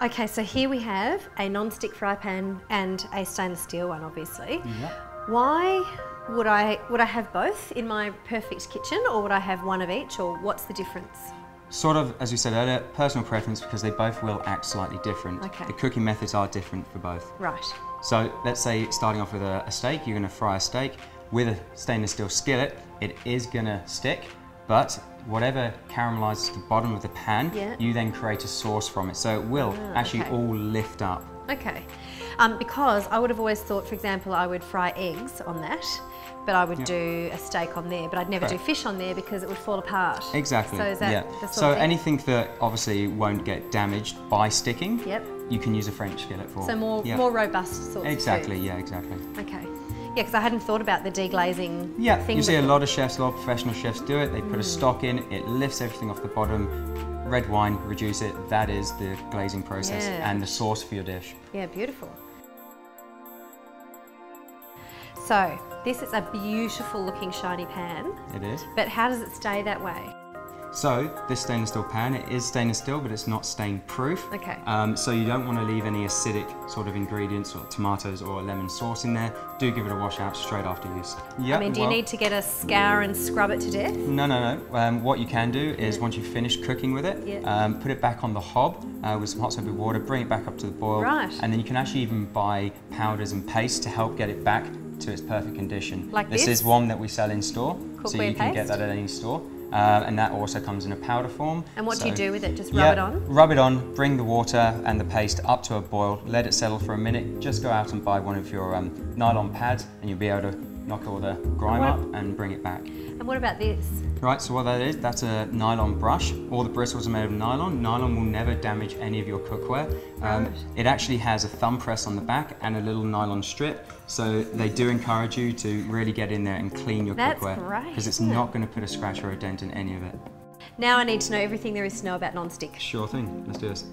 Okay, so here we have a non-stick fry pan and a stainless steel one, obviously. Yeah. Why would I have both in my perfect kitchen, or would I have one of each, or what's the difference? Sort of, as you said earlier, personal preference, because they both will act slightly different. Okay. The cooking methods are different for both. Right. So let's say starting off with a steak, you're going to fry a steak with a stainless steel skillet. It is going to stick, but whatever caramelizes the bottom of the pan, yeah, you then create a sauce from it. So it will actually all lift up. Okay. Because I would have always thought, for example, I would fry eggs on that, but I would do a steak on there, but I'd never do fish on there because it would fall apart. Exactly. So is that the sort of thing? Anything that obviously won't get damaged by sticking, you can use a French skillet for. So more robust sorts. Exactly. Of food. Yeah. Exactly. Okay. Yeah, because I hadn't thought about the deglazing thing. You see a lot of chefs, a lot of professional chefs do it. They put a stock in, it lifts everything off the bottom, red wine, reduce it. That is the glazing process and the sauce for your dish. Yeah, beautiful. So, this is a beautiful looking shiny pan. It is. But how does it stay that way? So, this stainless steel pan, it is stainless steel, but it's not stain proof. Okay. So you don't want to leave any acidic sort of ingredients or tomatoes or lemon sauce in there. Do give it a wash out straight after use. Yep, I mean, do you need to get a scour and scrub it to death? No, no, no. What you can do is once you've finished cooking with it, put it back on the hob with some hot soapy water, bring it back up to the boil. Right. And then you can actually even buy powders and pastes to help get it back to its perfect condition. Like this? This is one that we sell in store. So you can get that at any store. And that also comes in a powder form. And what do you do with it? Just rub it on? Rub it on, bring the water and the paste up to a boil, let it settle for a minute, just go out and buy one of your nylon pads and you'll be able to knock all the grime up and bring it back. And what about this? Right, so what that is, that's a nylon brush. All the bristles are made of nylon. Nylon will never damage any of your cookware. It actually has a thumb press on the back and a little nylon strip. So they do encourage you to really get in there and clean your cookware. Because it's not going to put a scratch or a dent in any of it. Now I need to know everything there is to know about non-stick. Sure thing, let's do this.